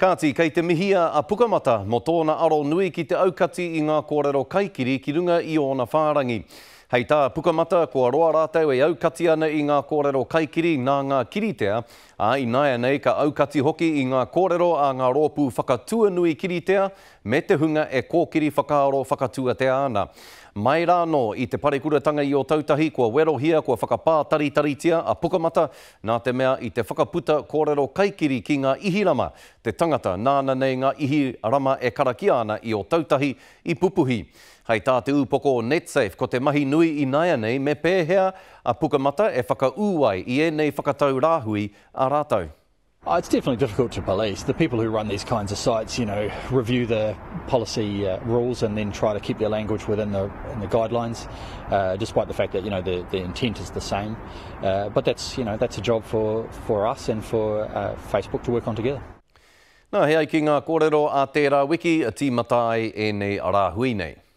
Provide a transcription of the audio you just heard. Kāti, kei te mihia a pukamata mo tōna aro nui ki te aukati I ngā kōrero kaikiri ki runga I ōna whārangi. Hei tā pukamata kua roa rātau e aukati ana I ngā kōrero kaikiri nā ngā kiritea, a inaia nei ka aukati hoki I ngā kōrero a ngā rōpū whakatua nui kiritea me te hunga e kōkiri whakaaro whakatua te ana. Mai rā no I te parekuratanga I o tautahi kua werohia kua whakapātaritaritia a pukamata nā te mea I te whakaputa kōrero kaikiri ki ngā ihirama te tangata nāna nei ngā ihirama e karakiana I o tautahi I pupuhi. Hei tā te upoko NetSafe ko te mahi nui inaia nei me pēhea a pukamata e whakaūai I ēnei whakatau rāhui a rātau. It's definitely difficult to police. The people who run these kinds of sites, you know, review the policy rules and then try to keep their language within the guidelines, despite the fact that, you know, the intent is the same. But that's, you know, that's a job for us and for Facebook to work on together. Nā hei ki ngā kōrero a tērā wiki a tīmata ai e nei a rāhui nei.